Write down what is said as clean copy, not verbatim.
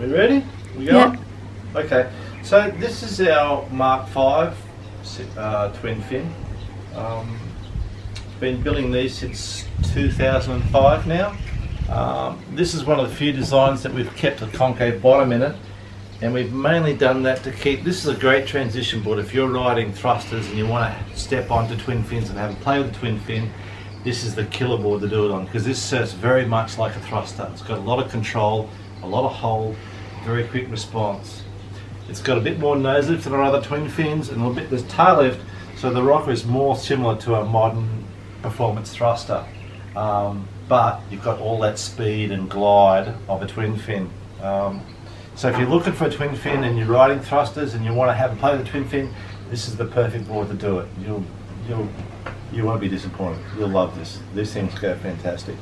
We ready? We go? Yeah. Okay, so this is our Mark V twin fin. Been building these since 2005 now. This is one of the few designs that we've kept a concave bottom in it, and we've mainly done that to keep, this is a great transition board. If you're riding thrusters and you want to step onto twin fins and have a play with the twin fin, this is the killer board to do it on, because this serves very much like a thruster. It's got a lot of control, a lot of hold, very quick response. It's got a bit more nose lift than our other twin fins and a little bit less tail lift, so the rocker is more similar to a modern performance thruster. But you've got all that speed and glide of a twin fin. So if you're looking for a twin fin and you're riding thrusters and you want to have a play with a twin fin, this is the perfect board to do it. You won't be disappointed. You'll love this. These things go fantastic.